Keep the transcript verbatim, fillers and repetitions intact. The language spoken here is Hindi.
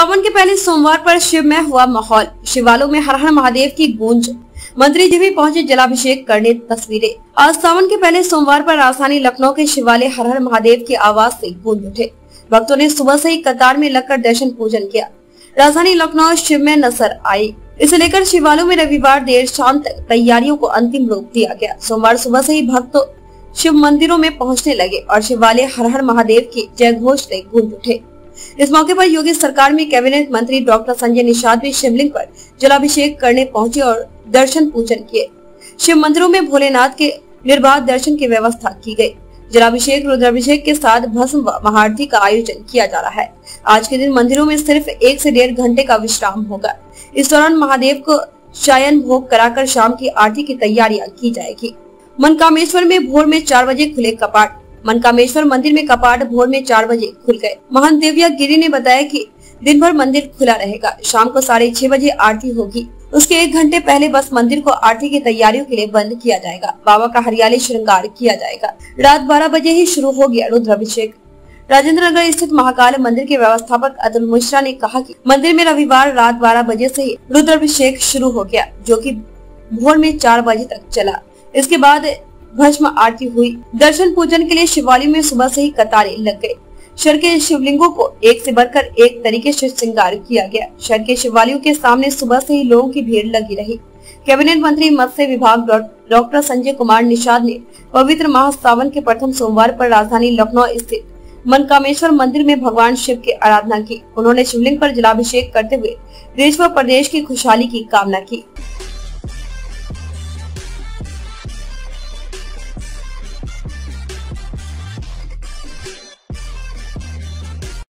सावन के पहले सोमवार पर शिवमय हुआ माहौल, शिवालयों में हर हर महादेव की गूंज, मंत्री जी भी पहुंचे जलाभिषेक करने, तस्वीरें। आज सावन के पहले सोमवार पर राजधानी लखनऊ के शिवालय हर हर महादेव की आवाज से गूंज उठे। भक्तों ने सुबह से ही कतार में लगकर दर्शन पूजन किया। राजधानी लखनऊ शिवमय नजर आई। इसे लेकर शिवालयों में रविवार देर शाम तक तैयारियों को अंतिम रूप दिया गया। सोमवार सुबह से ही भक्तों शिव मंदिरों में पहुंचने लगे और शिवालय हर हर महादेव की जय घोष से गूंज उठे। इस मौके पर योगी सरकार में कैबिनेट मंत्री डॉक्टर संजय निषाद भी शिवलिंग पर जलाभिषेक करने पहुंचे और दर्शन पूजन किए। शिव मंदिरों में भोलेनाथ के निर्बाध दर्शन की व्यवस्था की गयी। जलाभिषेक रुद्राभिषेक के साथ भस्म व महाआरती का आयोजन किया जा रहा है। आज के दिन मंदिरों में सिर्फ एक से डेढ़ घंटे का विश्राम होगा। इस दौरान महादेव को शयन भोग कराकर शाम की आरती की तैयारियां की जाएगी। मनकामेश्वर में भोर में चार बजे खुले कपाट। मनकामेश्वर मंदिर में कपाट भोर में चार बजे खुल गए। महंत देव्या गिरी ने बताया कि दिन भर मंदिर खुला रहेगा। शाम को साढ़े छह बजे आरती होगी। उसके एक घंटे पहले बस मंदिर को आरती की तैयारियों के लिए बंद किया जाएगा। बाबा का हरियाली श्रृंगार किया जाएगा। रात बारह बजे ही शुरू हो गया रुद्राभिषेक। राजेंद्र नगर स्थित महाकाल मंदिर के व्यवस्थापक अतुल मिश्रा ने कहा कि मंदिर में रविवार रात बारह बजे से ही रुद्राभिषेक शुरू हो गया, जो कि भोर में चार बजे तक चला। इसके बाद भस्म आरती हुई। दर्शन पूजन के लिए शिवालय में सुबह से ही कतारें लग गयी। शहर के शिवलिंगों को एक से बढ़कर एक तरीके से श्रृंगार किया गया। शहर के शिवालयों के सामने सुबह से ही लोगों की भीड़ लगी रही। कैबिनेट मंत्री मत्स्य विभाग डॉक्टर संजय कुमार निषाद ने पवित्र माह सावन के प्रथम सोमवार पर राजधानी लखनऊ स्थित मनकामेश्वर मंदिर में भगवान शिव की आराधना की। उन्होंने शिवलिंग पर जलाभिषेक करते हुए देश व प्रदेश की खुशहाली की कामना की।